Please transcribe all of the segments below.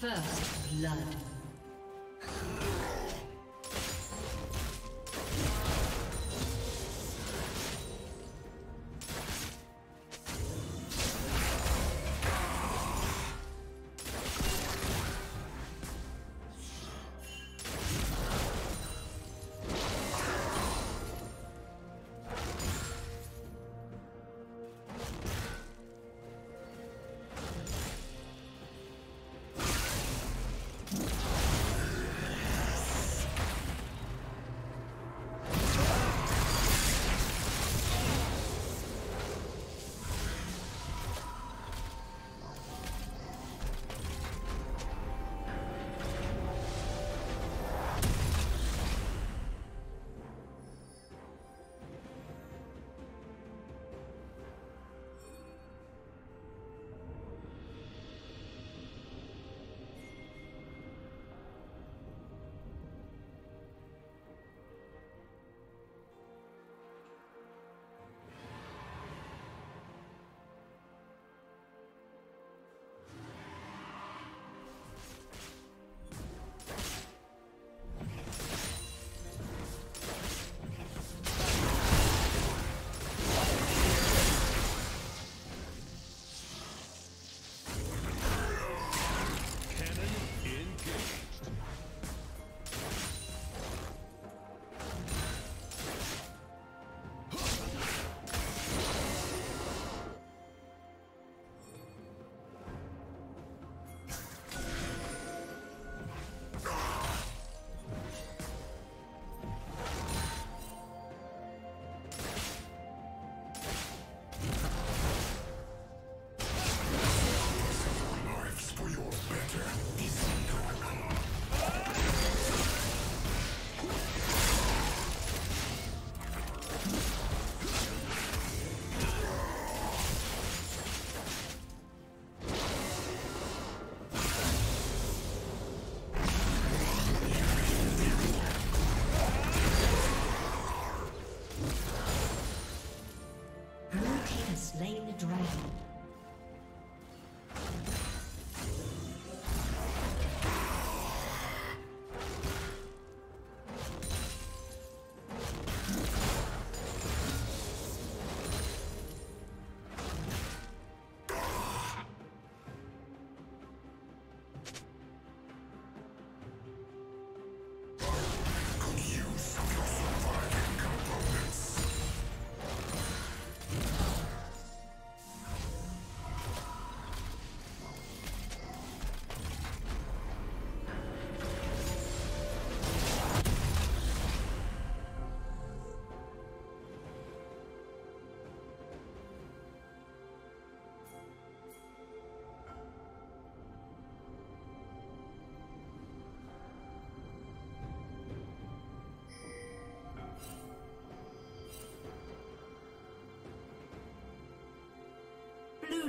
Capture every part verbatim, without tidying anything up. First blood. Blue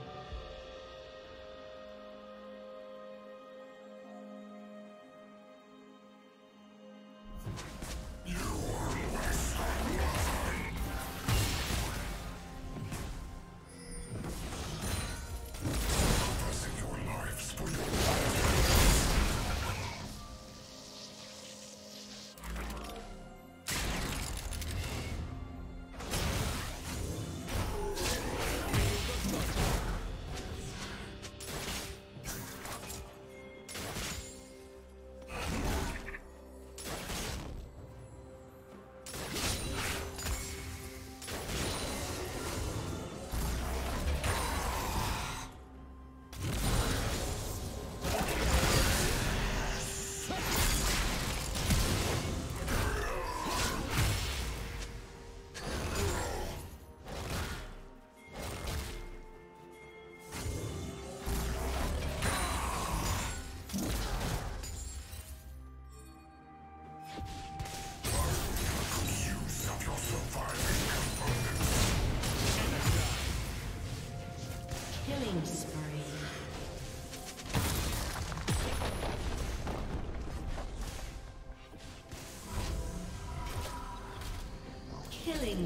Killing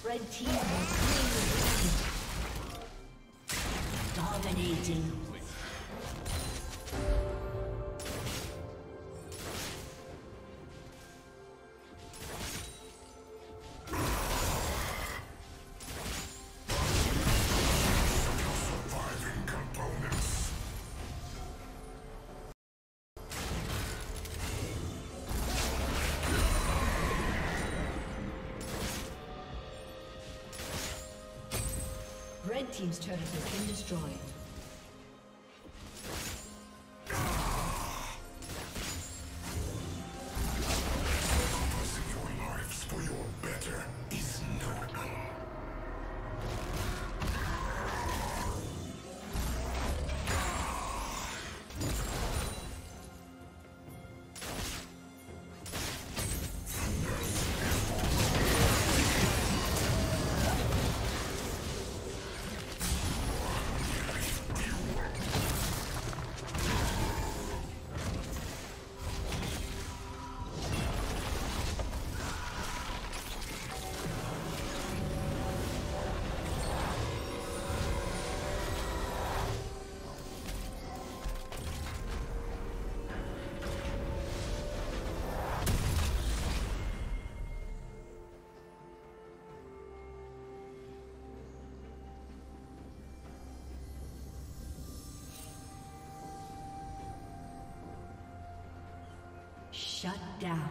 Red team has slain the dragon. Dominating. Red team's turret has been destroyed. Shut down.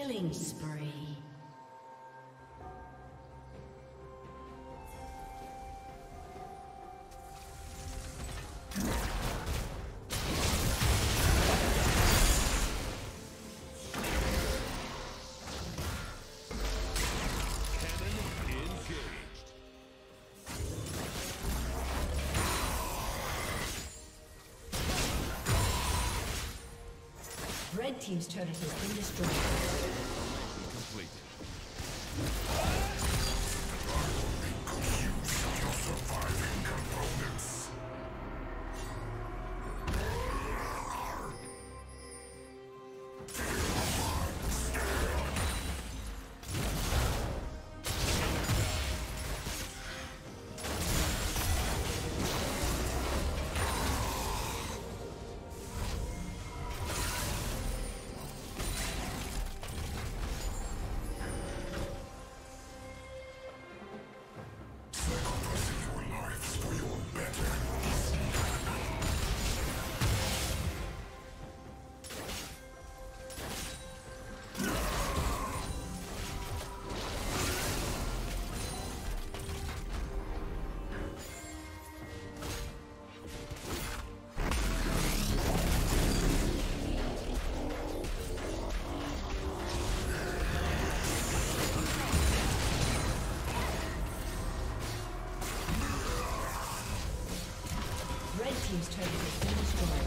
Killing spree. Red team's turret has been destroyed. Complete. Because you shot your surviving components. Team's turret has been destroyed.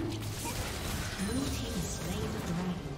Blue team slain the dragon.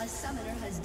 A summoner has